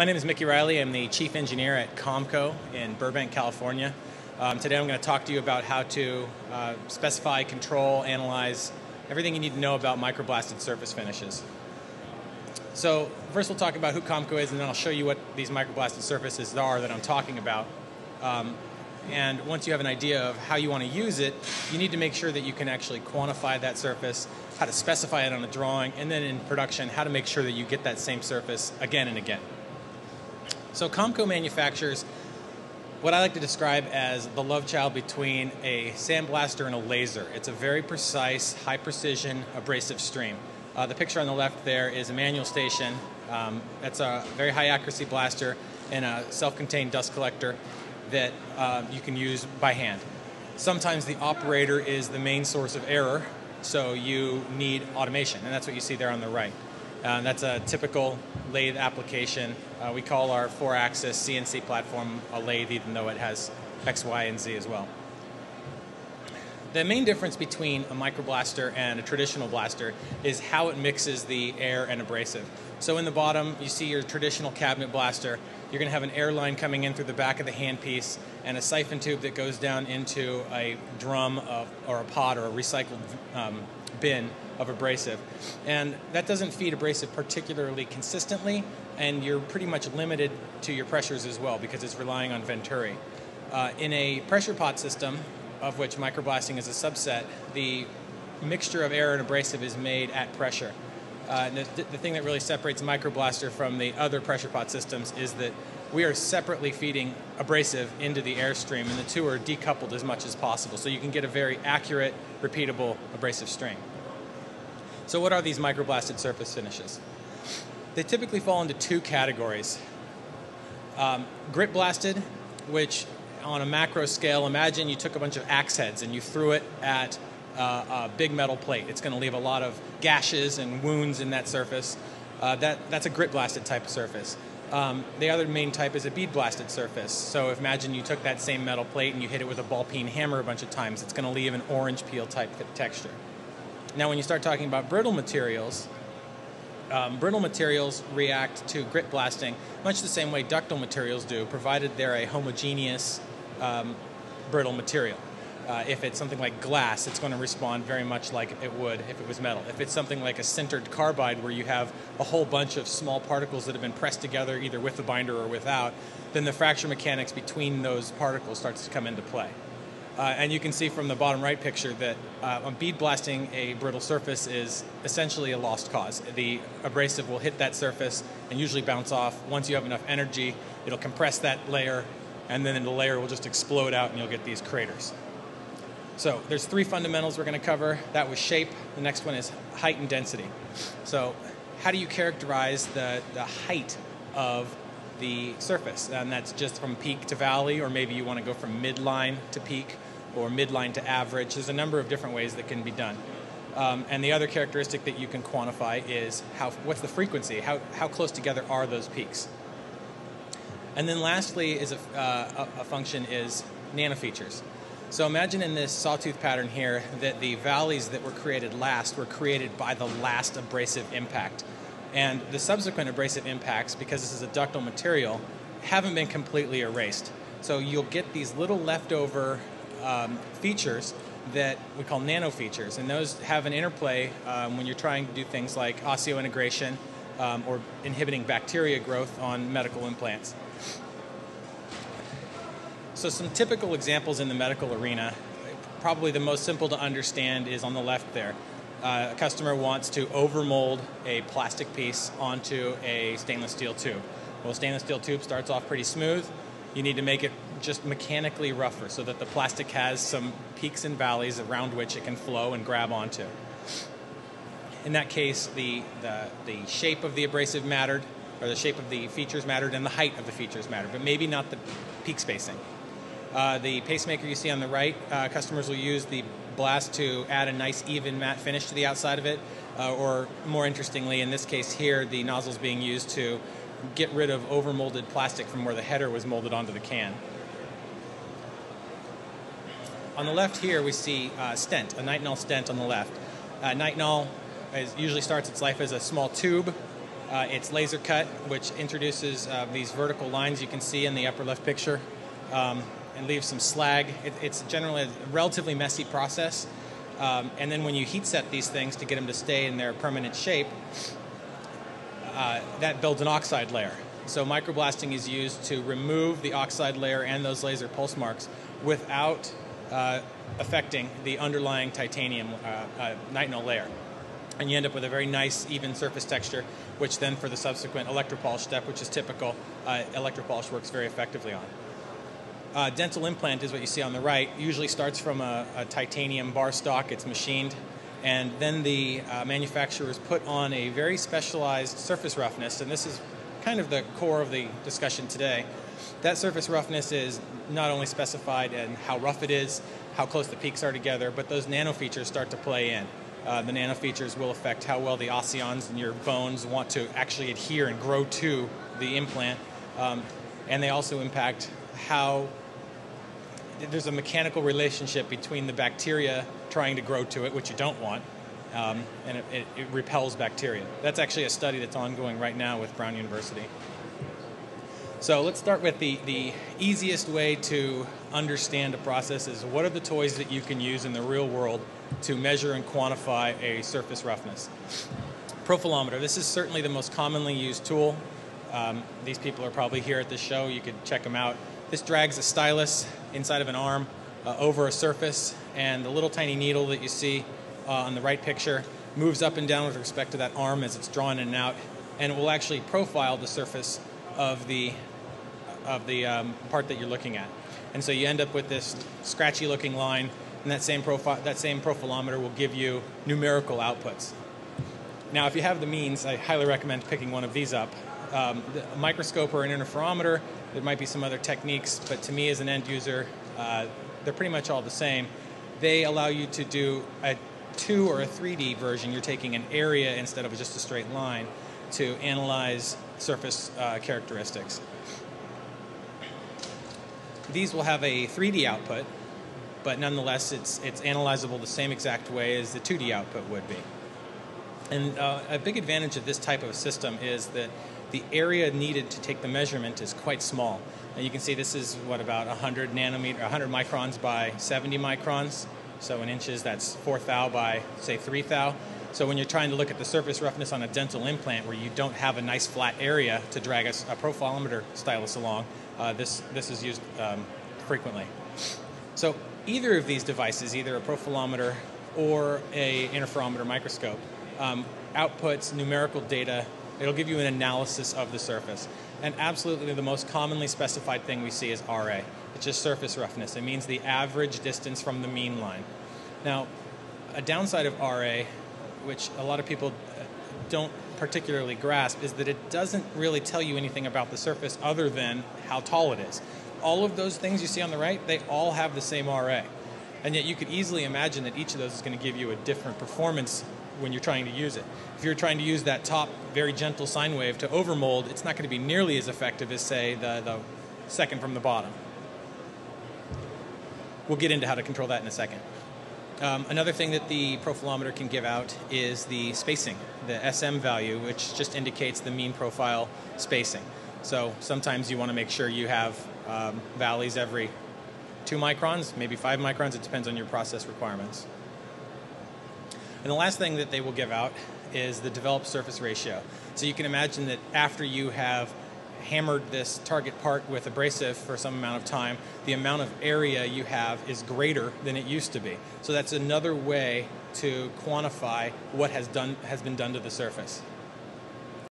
My name is Mickey Reilley. I'm the Chief Engineer at Comco in Burbank, California. Today I'm going to talk to you about how to specify, control, analyze everything you need to know about microblasted surface finishes. So first we'll talk about who Comco is, and then I'll show you what these microblasted surfaces are that I'm talking about. And once you have an idea of how you want to use it, you need to make sure that you can actually quantify that surface, how to specify it on a drawing, and then in production, how to make sure that you get that same surface again and again. So Comco manufactures what I like to describe as the love child between a sandblaster and a laser. It's a very precise, high precision abrasive stream. The picture on the left there is a manual station. That's a very high accuracy blaster and a self-contained dust collector that you can use by hand. Sometimes the operator is the main source of error, so you need automation, and that's what you see there on the right. That's a typical lathe application. We call our 4-axis CNC platform a lathe, even though it has X, Y, and Z as well. The main difference between a microblaster and a traditional blaster is how it mixes the air and abrasive. So in the bottom, you see your traditional cabinet blaster. You're going to have an air line coming in through the back of the handpiece and a siphon tube that goes down into a drum or a pot or a recycled bin of abrasive, and that doesn't feed abrasive particularly consistently, and you're pretty much limited to your pressures as well because it's relying on venturi. In a pressure pot system, of which microblasting is a subset, the mixture of air and abrasive is made at pressure. The thing that really separates microblaster from the other pressure pot systems is that we are separately feeding abrasive into the airstream, and the two are decoupled as much as possible, so you can get a very accurate, repeatable abrasive stream. So what are these microblasted surface finishes? They typically fall into two categories. Grit-blasted, which on a macro scale, imagine you took a bunch of axe heads and you threw it at a big metal plate. It's going to leave a lot of gashes and wounds in that surface. That's a grit-blasted type of surface. The other main type is a bead-blasted surface. So imagine you took that same metal plate and you hit it with a ball-peen hammer a bunch of times. It's going to leave an orange peel type texture. Now, when you start talking about brittle materials react to grit blasting much the same way ductile materials do, provided they're a homogeneous brittle material. If it's something like glass, it's going to respond very much like it would if it was metal. If it's something like a sintered carbide, where you have a whole bunch of small particles that have been pressed together either with the binder or without, then the fracture mechanics between those particles starts to come into play. And you can see from the bottom right picture that on bead blasting, a brittle surface is essentially a lost cause. The abrasive will hit that surface and usually bounce off. Once you have enough energy, it'll compress that layer, and then the layer will just explode out and you'll get these craters. So there's three fundamentals we're going to cover. That was shape. The next one is height and density. So how do you characterize the height of the surface? And that's just from peak to valley, or maybe you want to go from midline to peak, or midline to average. There's a number of different ways that can be done. And the other characteristic that you can quantify is what's the frequency? How close together are those peaks? And then lastly is a function is nanofeatures. So imagine in this sawtooth pattern here that the valleys that were created last were created by the last abrasive impact. And the subsequent abrasive impacts, because this is a ductile material, haven't been completely erased. So you'll get these little leftover features that we call nanofeatures, and those have an interplay when you're trying to do things like osseointegration or inhibiting bacteria growth on medical implants. So some typical examples in the medical arena, probably the most simple to understand, is on the left there. A customer wants to overmold a plastic piece onto a stainless steel tube. Well, a stainless steel tube starts off pretty smooth. You need to make it just mechanically rougher so that the plastic has some peaks and valleys around which it can flow and grab onto. In that case, the shape of the abrasive mattered, or the shape of the features mattered, and the height of the features mattered, but maybe not the peak spacing. The pacemaker you see on the right, customers will use the blast to add a nice even matte finish to the outside of it, or more interestingly, in this case here, the nozzle's being used to get rid of overmolded plastic from where the header was molded onto the can. On the left here, we see stent, a nitinol stent on the left. Nitinol usually starts its life as a small tube. It's laser cut, which introduces these vertical lines you can see in the upper left picture, and leaves some slag. It's generally a relatively messy process. And then when you heat set these things to get them to stay in their permanent shape, that builds an oxide layer. So microblasting is used to remove the oxide layer and those laser pulse marks without affecting the underlying titanium nitinol layer. And you end up with a very nice, even surface texture, which then for the subsequent electropolish step, which is typical, electropolish works very effectively on. Dental implant is what you see on the right. Usually starts from a titanium bar stock. It's machined. And then the manufacturers put on a very specialized surface roughness. And this is kind of the core of the discussion today. That surface roughness is not only specified in how rough it is, how close the peaks are together, but those nano features start to play in. The nano features will affect how well the osseons in your bones want to actually adhere and grow to the implant. And they also impact how there's a mechanical relationship between the bacteria trying to grow to it, which you don't want, and it repels bacteria. That's actually a study that's ongoing right now with Brown University. So let's start with the easiest way to understand a process is what are the toys that you can use in the real world to measure and quantify a surface roughness. Profilometer, this is certainly the most commonly used tool. These people are probably here at this show, you could check them out. This drags a stylus inside of an arm over a surface, and the little tiny needle that you see on the right picture moves up and down with respect to that arm as it's drawn in and out, and it will actually profile the surface of the part that you're looking at. And so you end up with this scratchy looking line, and that same profilometer will give you numerical outputs. Now if you have the means, I highly recommend picking one of these up. A microscope or an interferometer, there might be some other techniques, but to me as an end user, they're pretty much all the same. They allow you to do a 2 or a 3D version. You're taking an area instead of just a straight line to analyze surface characteristics. These will have a 3D output, but nonetheless it's analyzable the same exact way as the 2D output would be. And a big advantage of this type of system is that the area needed to take the measurement is quite small. And you can see this is what, about 100 microns by 70 microns. So in inches that's 4 thou by say 3 thou. So when you're trying to look at the surface roughness on a dental implant where you don't have a nice flat area to drag a profilometer stylus along, this is used frequently. So either of these devices, either a profilometer or a interferometer microscope, outputs numerical data. It'll give you an analysis of the surface. And absolutely the most commonly specified thing we see is RA. It's just surface roughness. It means the average distance from the mean line. Now, a downside of RA, which a lot of people don't particularly grasp, is that it doesn't really tell you anything about the surface other than how tall it is. All of those things you see on the right, they all have the same RA. And yet you could easily imagine that each of those is going to give you a different performance when you're trying to use it. If you're trying to use that top, very gentle sine wave to overmold, it's not going to be nearly as effective as, say, the second from the bottom. We'll get into how to control that in a second. Another thing that the profilometer can give out is the spacing, the SM value, which just indicates the mean profile spacing. So sometimes you want to make sure you have valleys every 2 microns, maybe 5 microns. It depends on your process requirements. And the last thing that they will give out is the developed surface ratio. So you can imagine that after you have hammered this target part with abrasive for some amount of time, the amount of area you have is greater than it used to be. So that's another way to quantify what has been done to the surface.